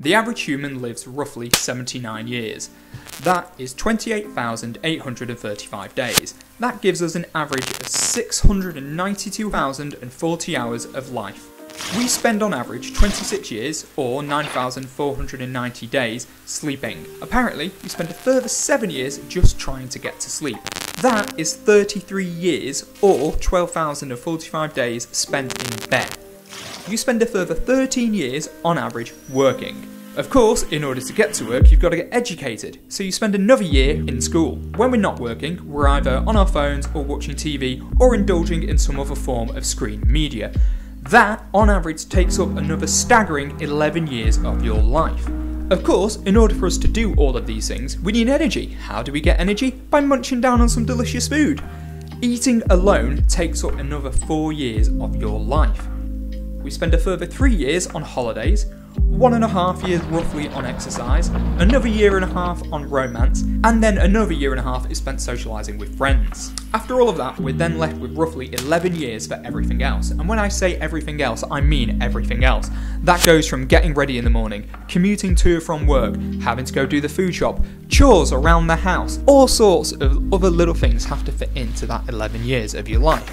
The average human lives roughly 79 years. That is 28,835 days. That gives us an average of 692,040 hours of life. We spend on average 26 years, or 9,490 days, sleeping. Apparently, we spend a further 7 years just trying to get to sleep. That is 33 years, or 12,045 days, spent in bed. You spend a further 13 years, on average, working. Of course, in order to get to work, you've got to get educated, so you spend another year in school. When we're not working, we're either on our phones, or watching TV, or indulging in some other form of screen media. That, on average, takes up another staggering 11 years of your life. Of course, in order for us to do all of these things, we need energy. How do we get energy? By munching down on some delicious food. Eating alone takes up another 4 years of your life. We spend a further 3 years on holidays, 1.5 years roughly on exercise, another 1.5 years on romance, and then another 1.5 years is spent socialising with friends. After all of that, we're then left with roughly 11 years for everything else, and when I say everything else, I mean everything else. That goes from getting ready in the morning, commuting to or from work, having to go do the food shop, chores around the house, all sorts of other little things have to fit into that 11 years of your life.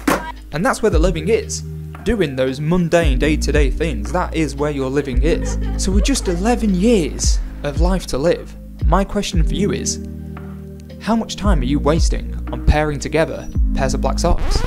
And that's where the living is. Doing those mundane day-to-day things, that is where your living is. So with just 11 years of life to live, my question for you is, how much time are you wasting on pairing together pairs of black socks?